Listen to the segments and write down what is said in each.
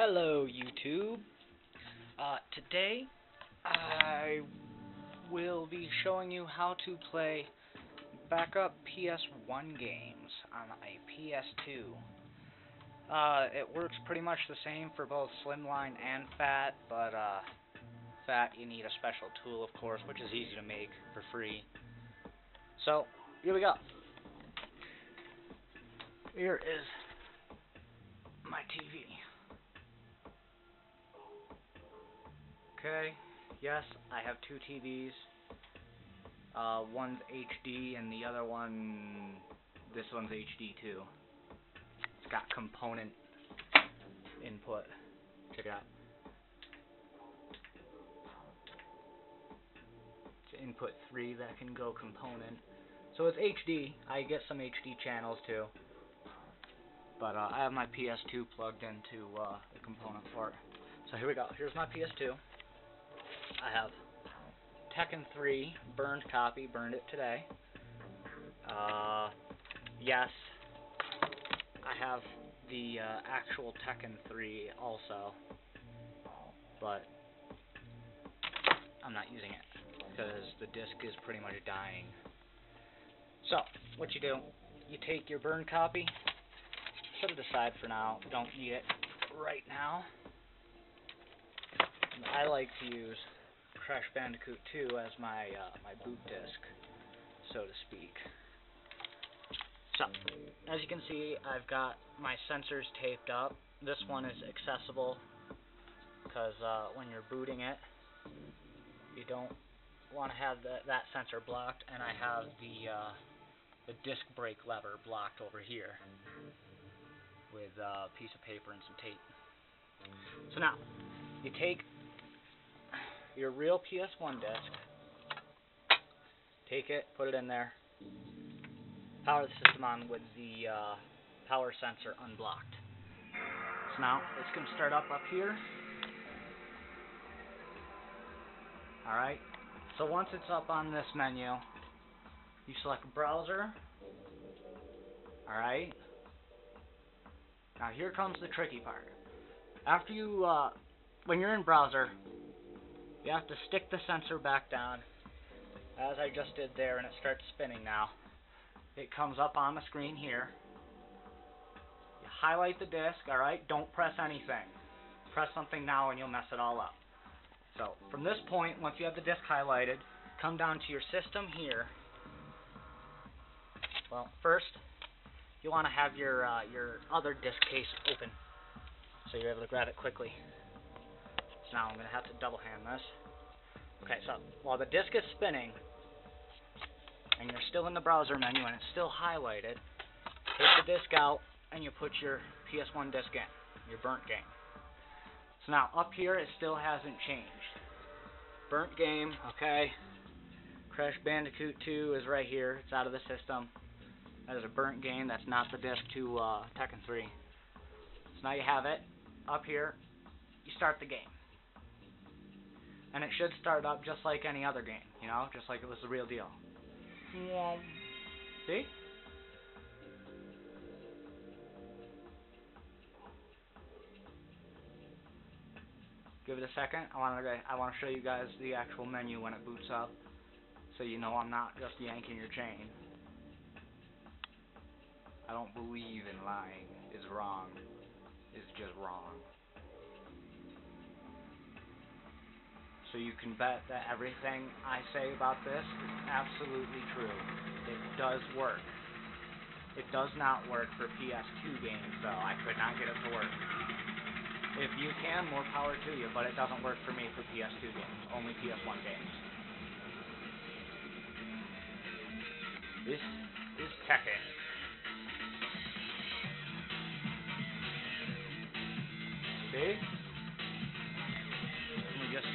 Hello, YouTube. Today I will be showing you how to play backup PS1 games on a PS2. It works pretty much the same for both Slimline and FAT, but FAT you need a special tool, of course, which is easy to make for free. So here we go. Here is my TV. Okay, yes, I have two TVs, one's HD and the other one, this one's HD too. It's got component input, check it out. It's input 3 that can go component, so it's HD. I get some HD channels too, but I have my PS2 plugged into the component port. So here we go, here's my PS2. I have Tekken 3, burned copy, burned it today. Yes, I have the actual Tekken 3 also, but I'm not using it because the disc is pretty much dying. So what you do, you take your burned copy, put it aside for now, don't need it right now. And I like to use Crash Bandicoot 2 as my boot disc, so to speak. So, as you can see, I've got my sensors taped up. This one is accessible because when you're booting it, you don't want to have that sensor blocked, and I have the disc brake lever blocked over here with a piece of paper and some tape. So now, you take your real PS1 disc, take it, put it in there, power the system on with the power sensor unblocked. So now it's going to start up here. Alright, so once it's up on this menu, you select browser. Alright, now here comes the tricky part. After you, when you're in browser, you have to stick the sensor back down, as I just did there, and it starts spinning now. It comes up on the screen here. You highlight the disc, alright? Don't press anything. Press something now and you'll mess it all up. So, from this point, once you have the disc highlighted, come down to your system here. Well, first, you want to have your other disc case open, so you're able to grab it quickly. Now I'm going to have to double hand this. Okay, so while the disc is spinning and you're still in the browser menu and it's still highlighted, take the disc out and you put your PS1 disc in, your burnt game. So now up here it still hasn't changed. Burnt game, okay. Crash Bandicoot 2 is right here. It's out of the system. That is a burnt game. That's not the disc to Tekken 3. So now you have it. Up here, you start the game. And it should start up just like any other game, you know, just like it was the real deal. Yeah. See? Give it a second. I want to show you guys the actual menu when it boots up, so you know I'm not just yanking your chain. I don't believe in lying. It's wrong. It's just wrong. So you can bet that everything I say about this is absolutely true. It does work. It does not work for PS2 games, though. I could not get it to work. If you can, more power to you, but it doesn't work for me for PS2 games, only PS1 games. This is Tekken. See?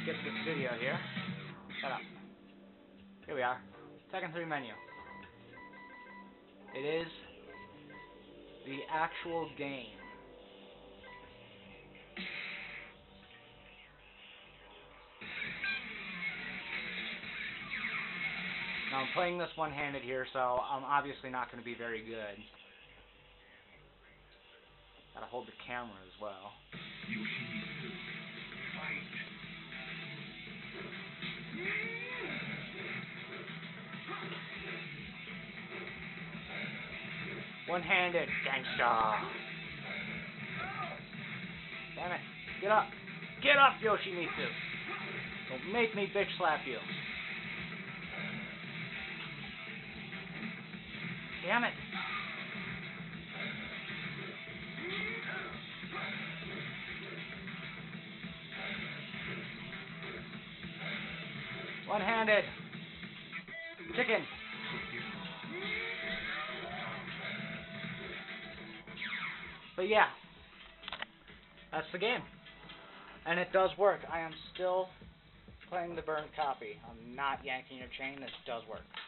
Skip this video here. Shut up. Here we are. Tekken 3 menu. It is the actual game. Now I'm playing this one-handed here, so I'm obviously not going to be very good. Gotta hold the camera as well. Yoshimitsu, fight! One-handed gangsta. Damn it. Get up. Get up, Yoshimitsu. Don't make me bitch slap you. Damn it. One-handed. Chicken. But yeah, that's the game, and it does work. I am still playing the burnt copy. I'm not yanking your chain. This does work.